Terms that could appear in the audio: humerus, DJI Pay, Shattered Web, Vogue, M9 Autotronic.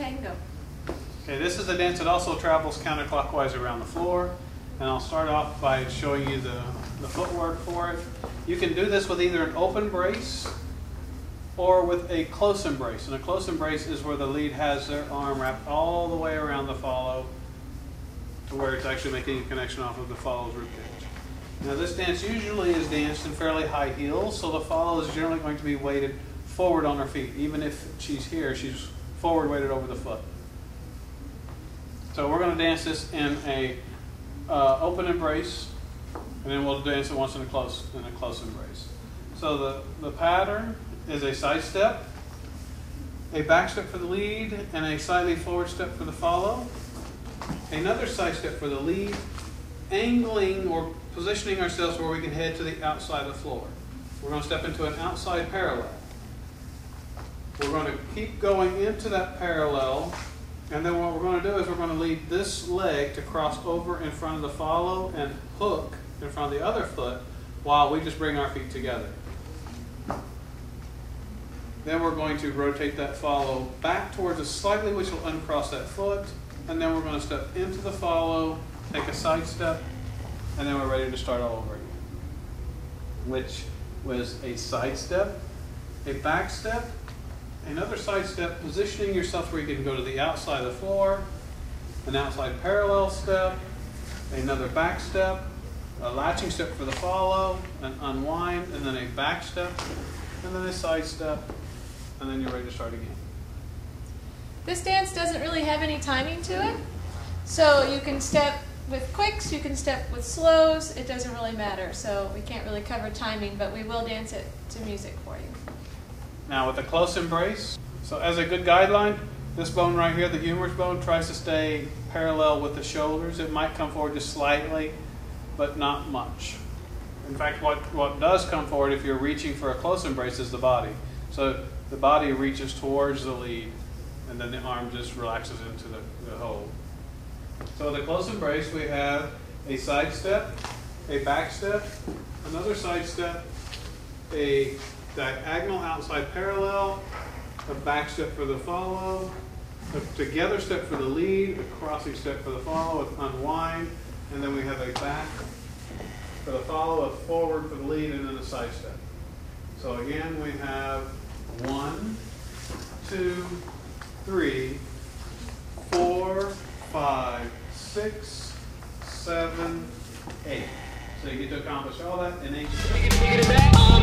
tango. Okay, this is a dance that also travels counterclockwise around the floor. And I'll start off by showing you the footwork for it. You can do this with either an open brace or with a close embrace. And a close embrace is where the lead has their arm wrapped all the way around the follow to where it's actually making a connection off of the follow's root pitch. Now this dance usually is danced in fairly high heels, so the follow is generally going to be weighted forward on her feet. Even if she's here, she's forward weighted over the foot. So we're going to dance this in a open embrace, and then we'll dance it once in a close embrace. So the pattern is a side step, a back step for the lead, and a slightly forward step for the follow. Another side step for the lead, angling or positioning ourselves where we can head to the outside of the floor. We're going to step into an outside parallel. We're going to keep going into that parallel. And then what we're going to do is we're going to lead this leg to cross over in front of the follow and hook in front of the other foot while we just bring our feet together. Then we're going to rotate that follow back towards us slightly, which will uncross that foot. And then we're going to step into the follow, take a side step, and then we're ready to start all over again. Which was a side step, a back step, another side step, positioning yourself where you can go to the outside of the floor, an outside parallel step, another back step, a latching step for the follow, an unwind, and then a back step, and then a side step, and then you're ready to start again. This dance doesn't really have any timing to it, so you can step with quicks, you can step with slows, it doesn't really matter, so we can't really cover timing, but we will dance it to music for you. Now with a close embrace, so as a good guideline, this bone right here, the humerus bone, tries to stay parallel with the shoulders. It might come forward just slightly, but not much. In fact, what does come forward if you're reaching for a close embrace is the body. So the body reaches towards the lead, and then the arm just relaxes into the hold. So with a close embrace, we have a side step, a back step, another side step, a diagonal outside parallel, a back step for the follow, a together step for the lead, a crossing step for the follow, an unwind, and then we have a back for the follow, a forward for the lead, and then a side step. So again, we have 1, 2, 3, 4, 5, 6, 7, 8. So you get to accomplish all that in 8 steps.